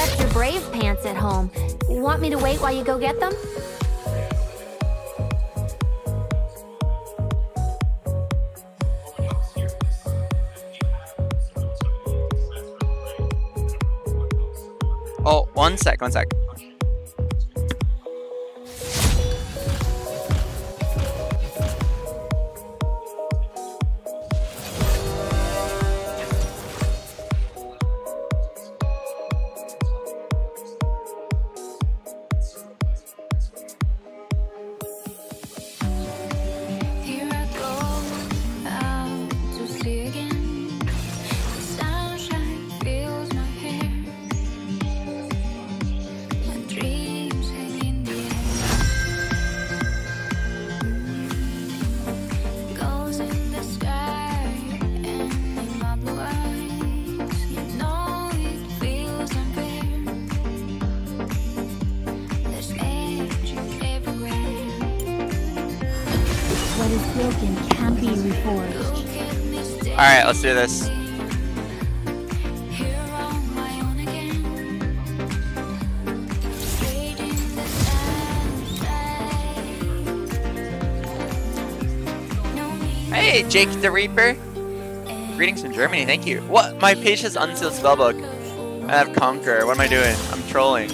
left your Brave pants at home. Want me to wait while you go get them? Oh, one sec. Alright, let's do this. Hey, Jake the Reaper. Greetings from Germany, thank you. What? My page has unsealed spellbook. I have Conqueror. What am I doing? I'm trolling.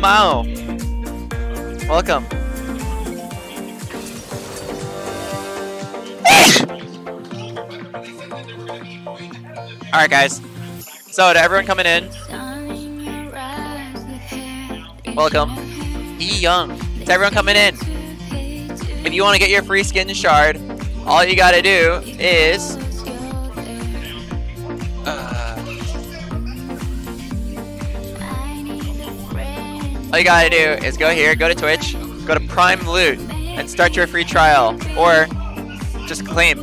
Mao. Welcome. Alright guys, so to everyone coming in, welcome. E-Young, to everyone coming in, if you want to get your free skin shard, all you gotta do is go here, go to Twitch, go to Prime Loot, and start your free trial, or just claim.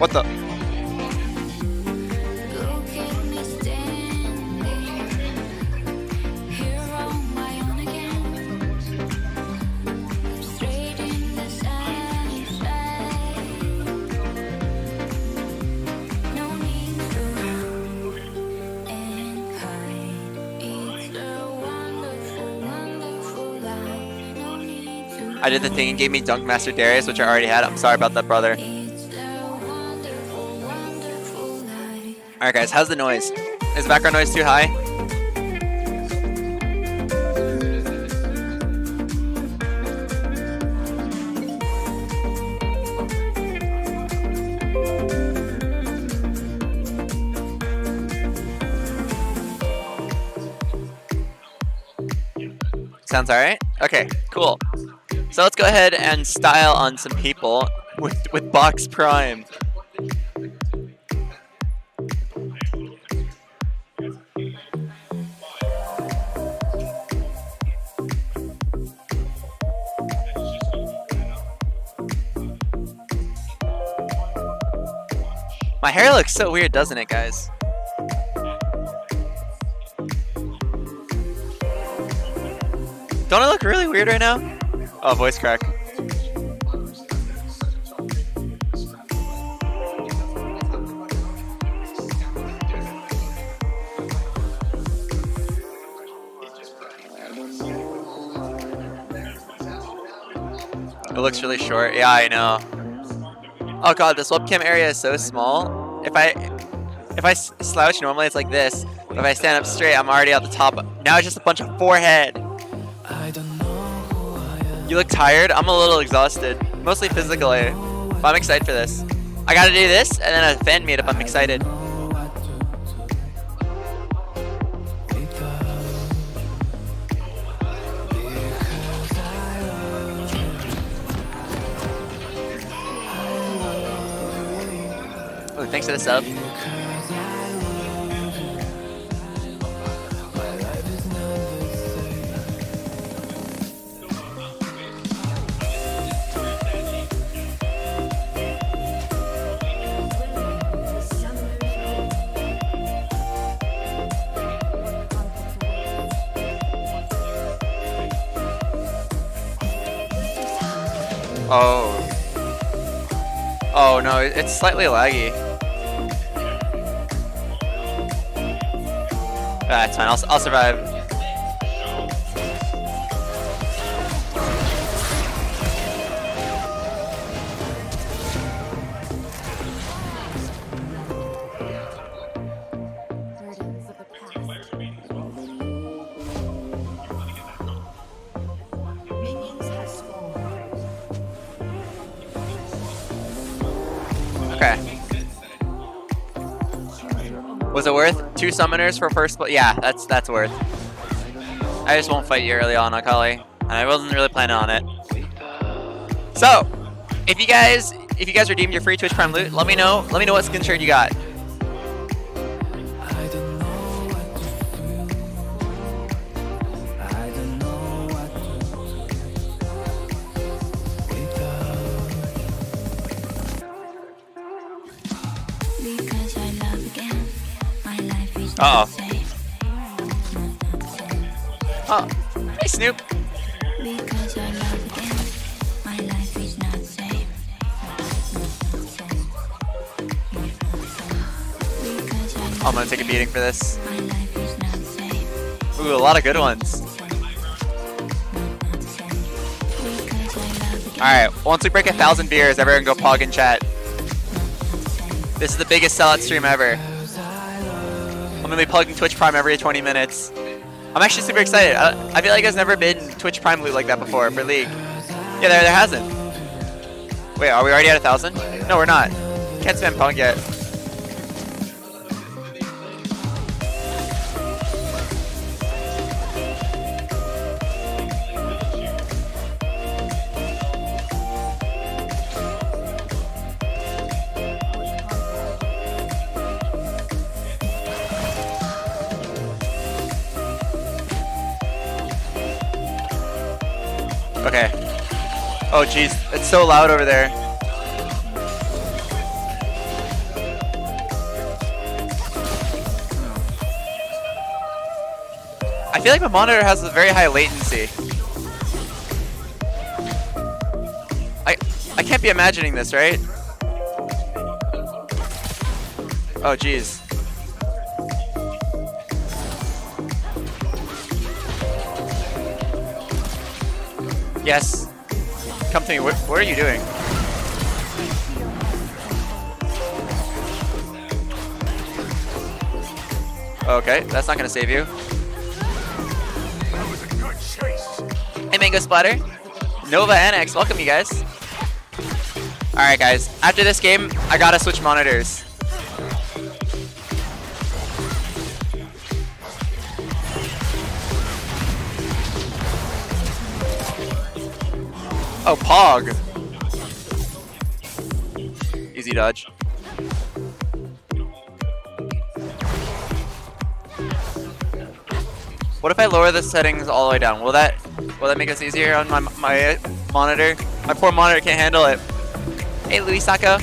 What the? I did the thing and gave me Dunkmaster Darius, which I already had. I'm sorry about that, brother. Alright guys, how's the noise? Is background noise too high? Sounds alright? Okay, cool. So let's go ahead and style on some people with Box Prime. My hair looks so weird, doesn't it, guys? Don't I look really weird right now? Oh, voice crack. It looks really short. Yeah, I know. Oh god, this webcam area is so small. If I slouch normally, it's like this. But if I stand up straight, I'm already at the top. Now it's just a bunch of forehead. You look tired? I'm a little exhausted. Mostly physically. But I'm excited for this. I gotta do this and then a fan meetup. I'm excited. Oh, thanks for the sub. Oh. Oh no, it's slightly laggy. That's fine, I'll survive. Was it worth 2 summoners for first blood? Yeah, that's worth. I just won't fight you early on, Akali, and I wasn't really planning on it. So, if you guys redeemed your free Twitch Prime loot, let me know what skin trade you got. Uh oh. Oh. Hey, Snoop. Because I love again, my life is not safe. Oh, I'm gonna take a beating for this. Ooh, a lot of good ones. Alright, once we break 1,000 beers, everyone go pog in chat. This is the biggest sellout stream ever. I'm gonna be plugging Twitch Prime every 20 minutes. I'm actually super excited. I feel like there's never been Twitch Prime loot like that before for League. Yeah, there hasn't. Wait, are we already at 1,000? No, we're not. Can't spam punk yet. Okay. Oh jeez, it's so loud over there. I feel like my monitor has a very high latency. I can't be imagining this, right? Oh jeez. Yes. Come to me. What are you doing? Okay, that's not gonna save you. Hey, Mango Splatter. Nova Annex, welcome you guys. All right, guys. After this game, I gotta switch monitors. Oh, pog. Easy dodge. What if I lower the settings all the way down? Will that make this easier on my monitor? My poor monitor can't handle it. Hey, Louis Sako.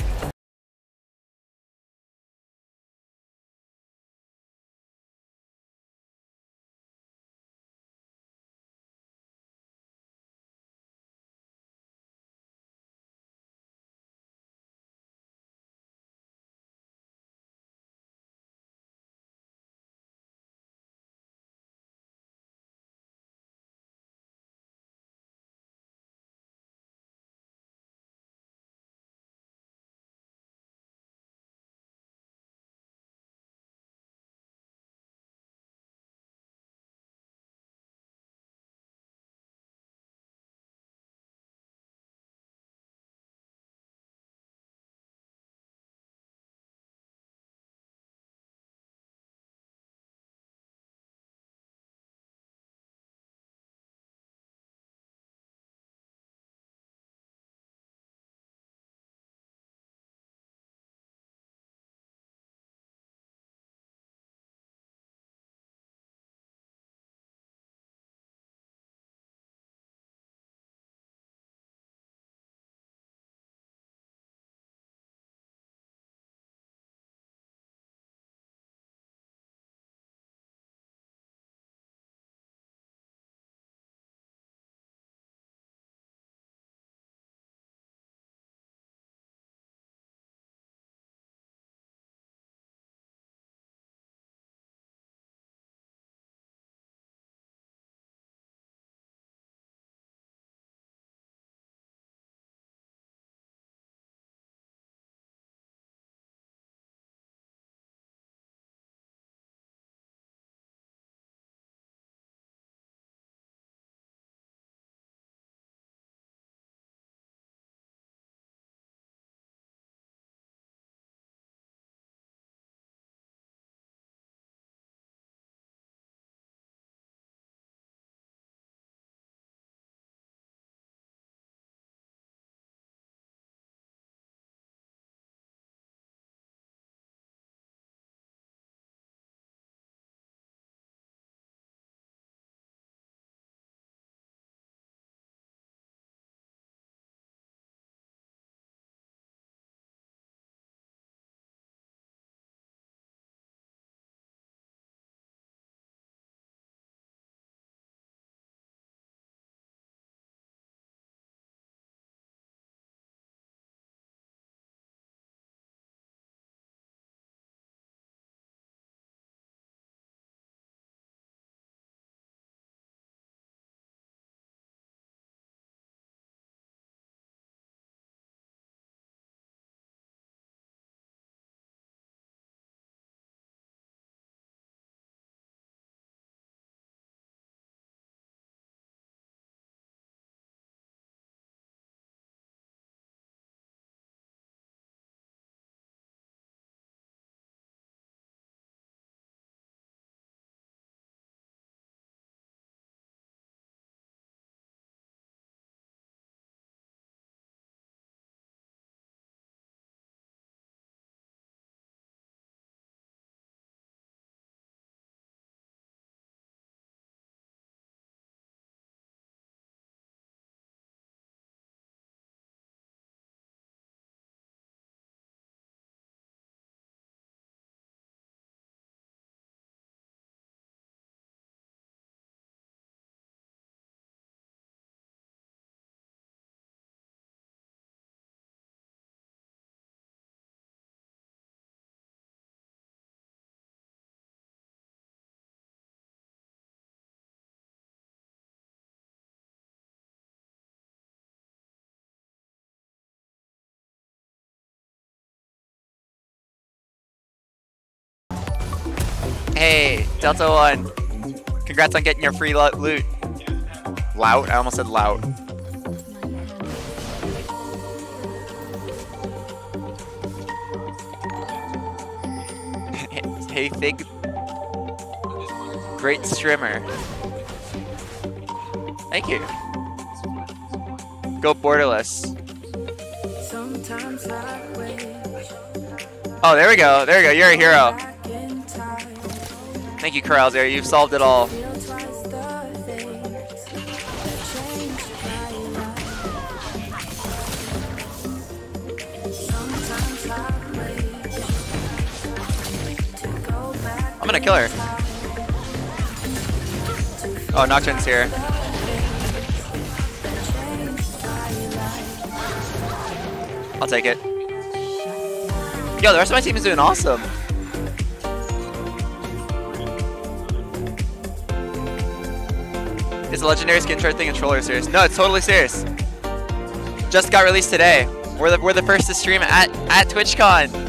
Hey, Delta One. Congrats on getting your free loot. Lout? I almost said lout. Hey, Fig. Great streamer. Thank you. Go borderless. Oh, there we go. There we go. You're a hero. Thank you, Carouser. You've solved it all. I'm gonna kill her. Oh, Nocturne's here. I'll take it. Yo, the rest of my team is doing awesome. Is the legendary skin chart thing a troll or serious? No, it's totally serious. Just got released today. We're the first to stream at TwitchCon.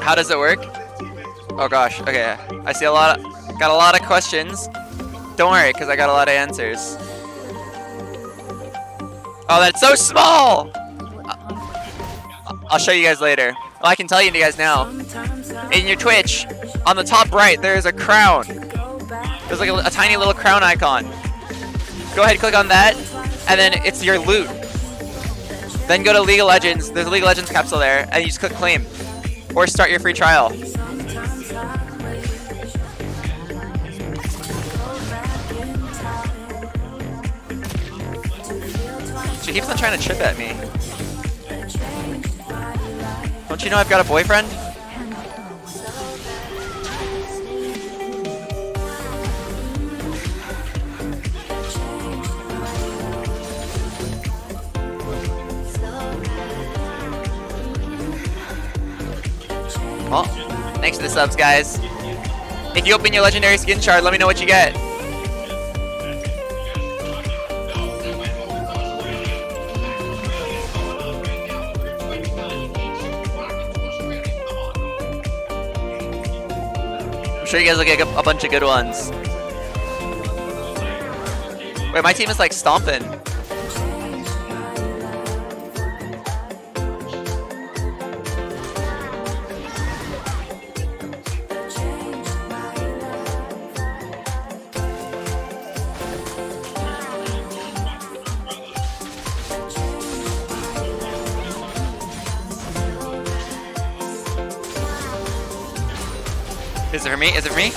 How does it work? Oh gosh, okay. I see got a lot of questions. Don't worry, because I got a lot of answers. Oh, that's so small! I'll show you guys later. Well, I can tell you guys now. In your Twitch, on the top right, there is a crown. There's like a tiny little crown icon. Go ahead, click on that, and then it's your loot. Then go to League of Legends. There's a League of Legends capsule there, and you just click claim. Or start your free trial. She keeps on trying to chip at me. Don't you know I've got a boyfriend? Well, thanks for the subs, guys. If you open your legendary skin shard, let me know what you get. I'm sure you guys will get a bunch of good ones. Wait, my team is like stomping. Is it for me? Is it for me?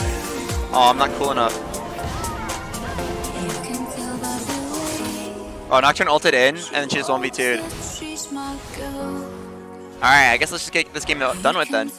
Oh, I'm not cool enough. Oh, Nocturne ulted in, and then she just 1v2'd. Alright, I guess let's just get this game done with then.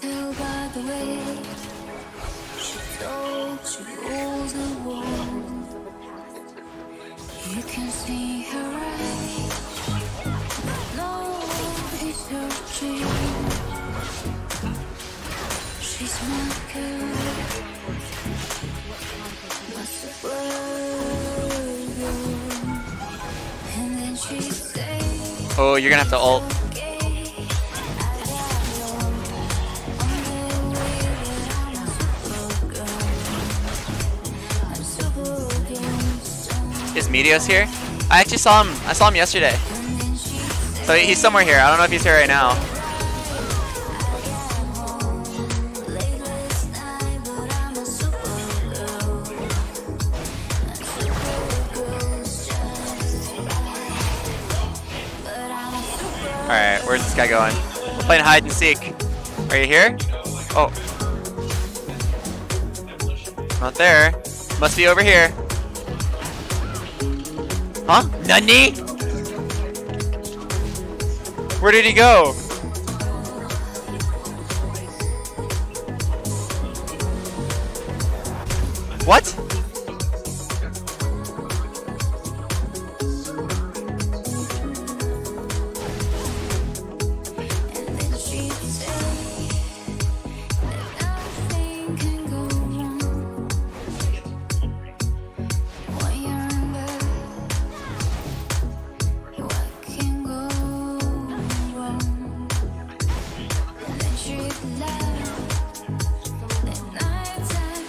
Oh, you're gonna have to ult. Is Meteos here? I actually saw him. I saw him yesterday. So he's somewhere here. I don't know if he's here right now. Alright, where's this guy going? We're playing hide and seek. Are you here? Oh. Not there. Must be over here. Huh? Nani? Where did he go? What?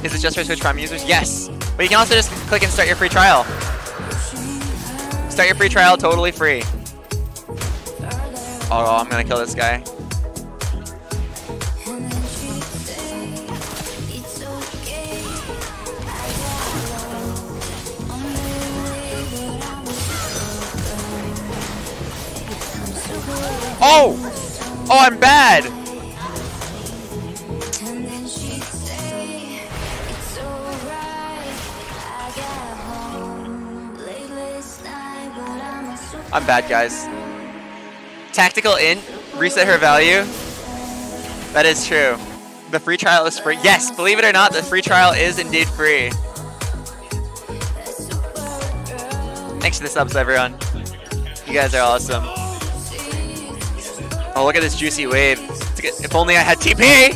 Is it just for Twitch Prime users? Yes. But you can also just click and start your free trial. Start your free trial totally free. Oh, I'm gonna kill this guy. Oh! Oh, I'm bad! I'm bad, guys. Tactical int, reset her value. That is true. The free trial is free. Yes, believe it or not, the free trial is indeed free. Thanks for the subs, everyone. You guys are awesome. Oh, look at this juicy wave. If only I had TP!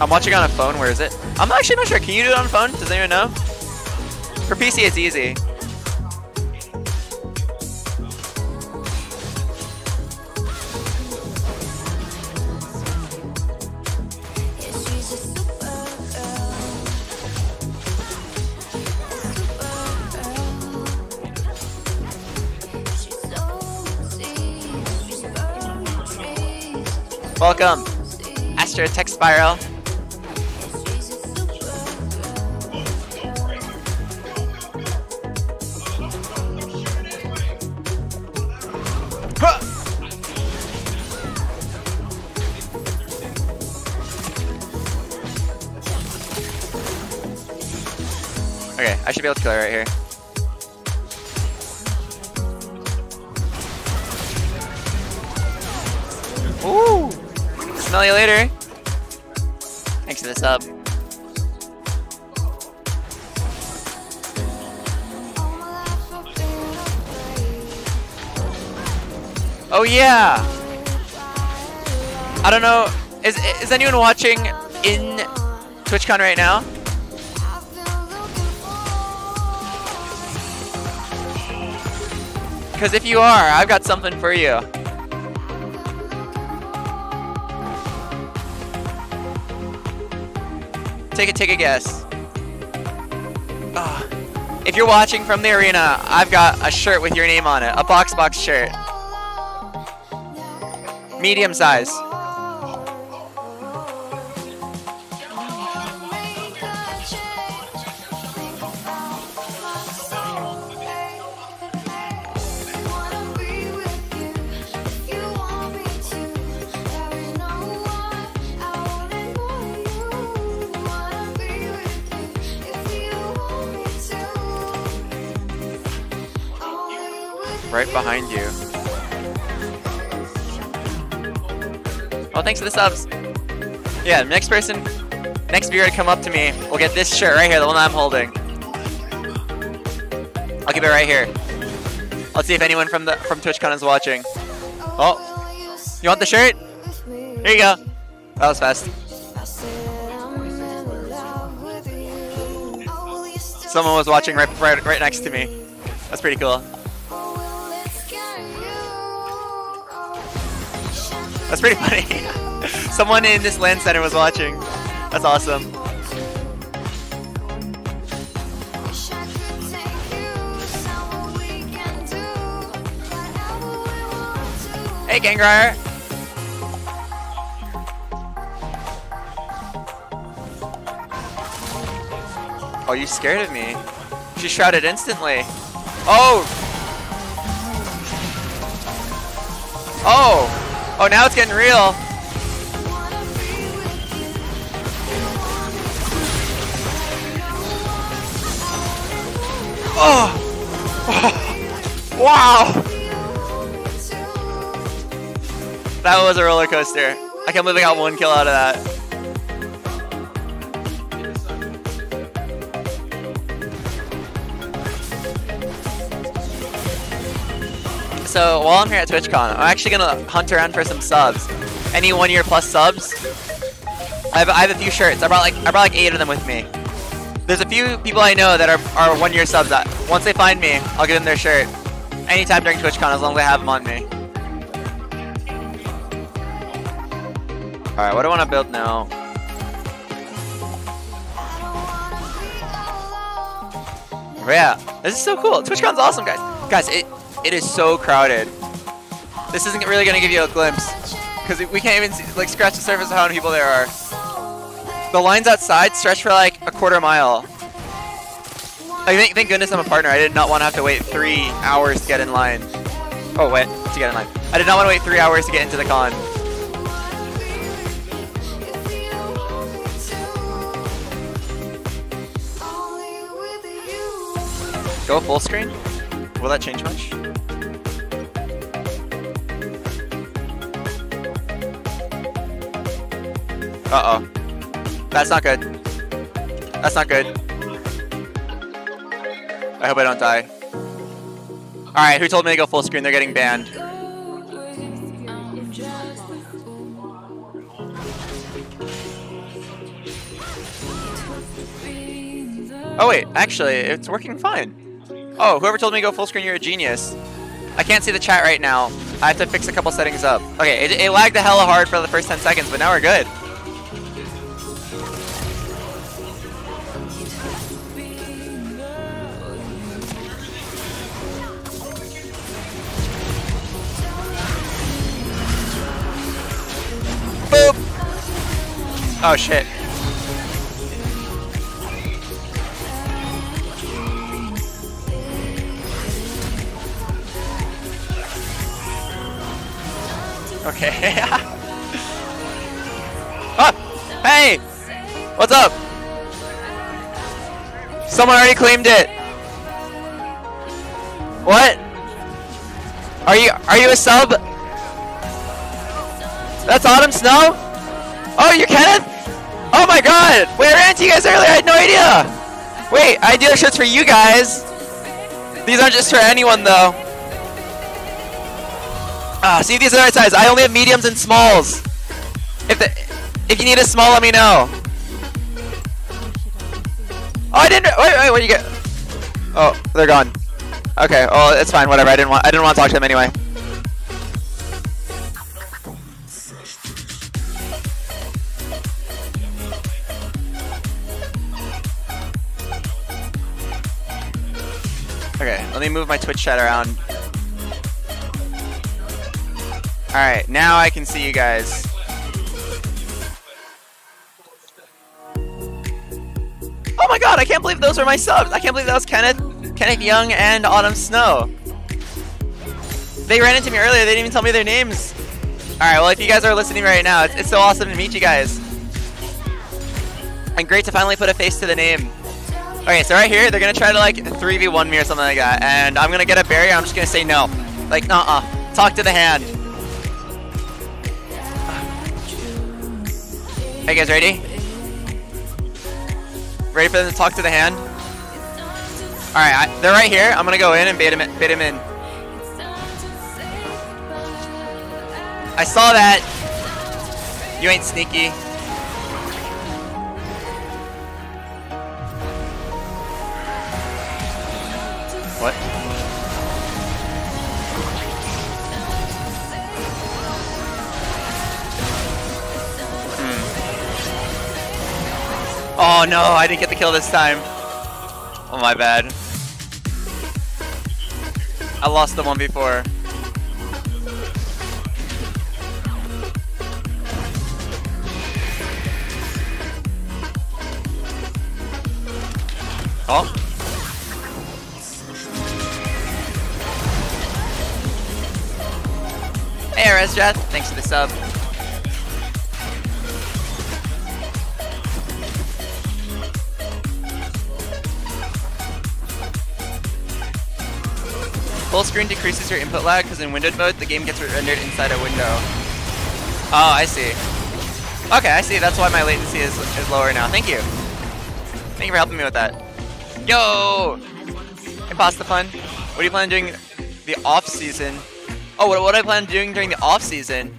I'm watching on a phone, where is it? I'm actually not sure, can you do it on phone? Does anyone know? For PC, it's easy. Welcome, Astro Tech Spiral. Huh. Okay, I should be able to kill her right here. Ooh! Smell you later. Thanks for the sub. Oh yeah. I don't know. Is anyone watching in TwitchCon right now? Because if you are, I've got something for you. Take a guess. If you're watching from the arena, I've got a shirt with your name on it. A BoxBox shirt. Medium size. Right behind you. Oh, thanks for the subs. Yeah, next viewer to come up to me will get this shirt right here, the one that I'm holding. I'll keep it right here. Let's see if anyone from TwitchCon is watching. Oh, you want the shirt? Here you go. That was fast. Someone was watching right next to me. That's pretty cool. That's pretty funny. Someone in this LAN center was watching. That's awesome. Hey, Gangriar. Oh, you scared of me. She shrouded instantly. Oh! Oh! Oh, now it's getting real. Oh. Oh. Wow. That was a roller coaster. I can't believe I got one kill out of that. So while I'm here at TwitchCon, I'm actually gonna hunt around for some subs. Any 1 year plus subs? I have a few shirts. I brought like 8 of them with me. There's a few people I know that are 1 year subs. That once they find me, I'll give them their shirt. Anytime during TwitchCon, as long as I have them on me. All right, what do I want to build now? Yeah, this is so cool. TwitchCon's awesome, guys. Guys, it is so crowded. This isn't really gonna give you a glimpse because we can't even see, like, scratch the surface of how many people there are. The lines outside stretch for like a quarter mile. I think, thank goodness I'm a partner. I did not want to have to wait 3 hours to get in line. Oh wait, to get in line. I did not want to wait 3 hours to get into the con. Go full screen? Will that change much? Uh-oh. That's not good. That's not good. I hope I don't die. Alright, who told me to go full screen? They're getting banned. Oh wait, actually, it's working fine. Oh, whoever told me to go full screen, you're a genius. I can't see the chat right now. I have to fix a couple settings up. Okay, it lagged the hella hard for the first 10 seconds, but now we're good. Boop! Oh shit. Okay. Up! Hey! What's up? Someone already claimed it. What? Are you a sub? That's Autumn Snow? Oh, you're Kenneth? Oh my god! Wait, I ran into you guys earlier, I had no idea! Wait, I do shirts for you guys. These aren't just for anyone though. Ah, see if these are the right size. I only have mediums and smalls. If you need a small, let me know. Oh, I didn't. Wait, what did you get? Oh, they're gone. Okay. Oh, it's fine. Whatever. I didn't want to talk to them anyway. Okay. Let me move my Twitch chat around. Alright, now I can see you guys. Oh my god, I can't believe those were my subs! I can't believe that was Kenneth Young and Autumn Snow. They ran into me earlier, they didn't even tell me their names. Alright, well if you guys are listening right now, it's so awesome to meet you guys. And great to finally put a face to the name. Okay, so right here, they're gonna try to like 3v1 me or something like that. And I'm gonna get a barrier, I'm just gonna say no. Like, uh-uh. Talk to the hand. Are you guys ready? Ready for them to talk to the hand? Alright, they're right here. I'm gonna go in and bait him in. I saw that. You ain't sneaky. What? Oh no, I didn't get the kill this time. Oh my bad. I lost the 1v4. Oh. Hey Raz Jeff, thanks for the sub. Full screen decreases your input lag because in windowed mode the game gets rendered inside a window. Oh, I see. Okay, I see. That's why my latency is lower now. Thank you. Thank you for helping me with that. Yo! Imposta fun. What do you plan on doing the off season? Oh, what do I plan on doing during the off season?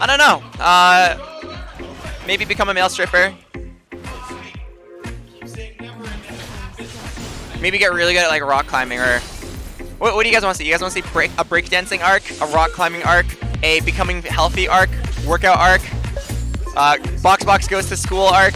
I don't know. Maybe become a male stripper. Maybe get really good at like rock climbing or. What do you guys want to see? You guys want to see a breakdancing arc, a rock climbing arc, a becoming healthy arc, workout arc, BoxBox goes to school arc.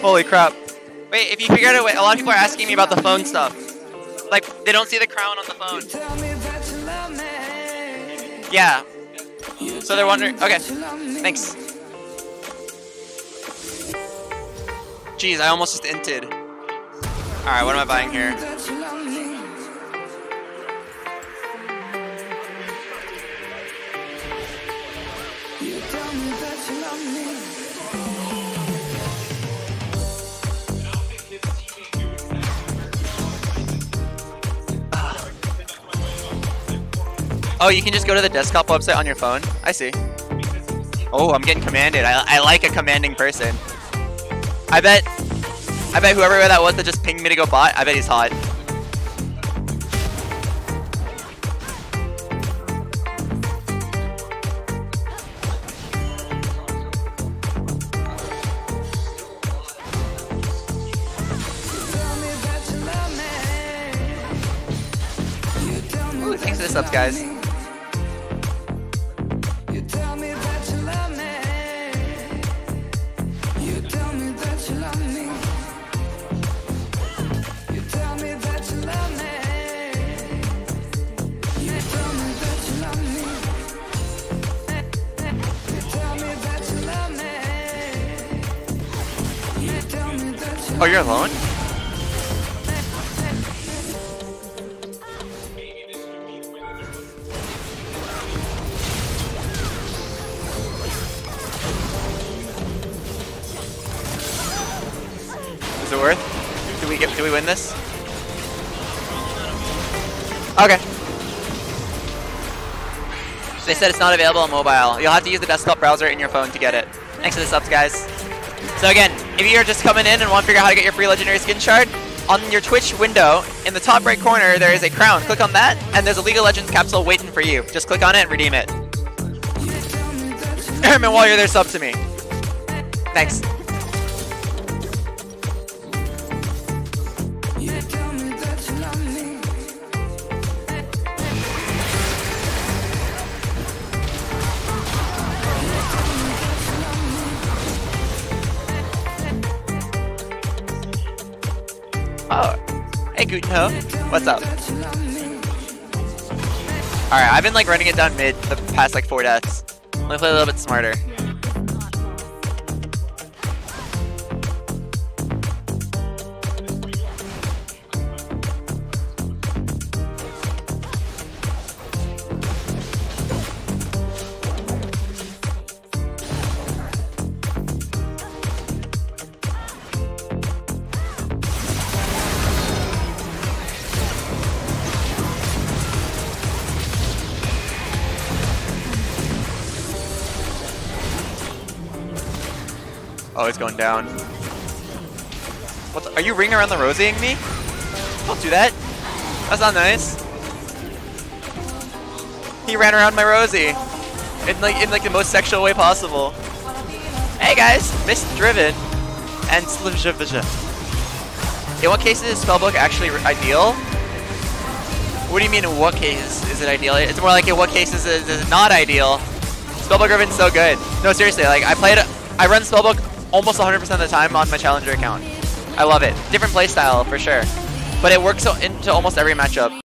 Holy crap. Wait, if you figured out, a lot of people are asking me about the phone stuff. Like, they don't see the crown on the phone. Yeah. So they're wondering. Okay. Thanks. Jeez, I almost just inted. Alright, what am I buying here? Oh, you can just go to the desktop website on your phone? I see. Oh, I'm getting commanded. I like a commanding person. I bet whoever that was that just pinged me to go bot, I bet he's hot. Ooh, thanks for the subs, guys. Oh, you're alone? Is it worth? Do we win this? Okay. They said it's not available on mobile. You'll have to use the desktop browser in your phone to get it. Thanks for the subs, guys. So again, if you're just coming in and want to figure out how to get your free legendary skin shard, on your Twitch window, in the top right corner, there is a crown. Click on that, and there's a League of Legends capsule waiting for you. Just click on it and redeem it. And while you're there, sub to me. Thanks. Guto, what's up? Alright, I've been like running it down mid the past like 4 deaths. I'm gonna play a little bit smarter. Oh, it's going down. What the, are you ring around the rosying me? Don't do that. That's not nice. He ran around my rosy in like the most sexual way possible. Hey guys, Mist Driven and Slibzivziv. In what cases is spellbook actually ideal? What do you mean in what case is it ideal? It's more like in what cases is it not ideal? Spellbook Driven's so good. No, seriously, like I run spellbook almost 100% of the time on my challenger account. I love it. Different playstyle for sure, but it works into almost every matchup.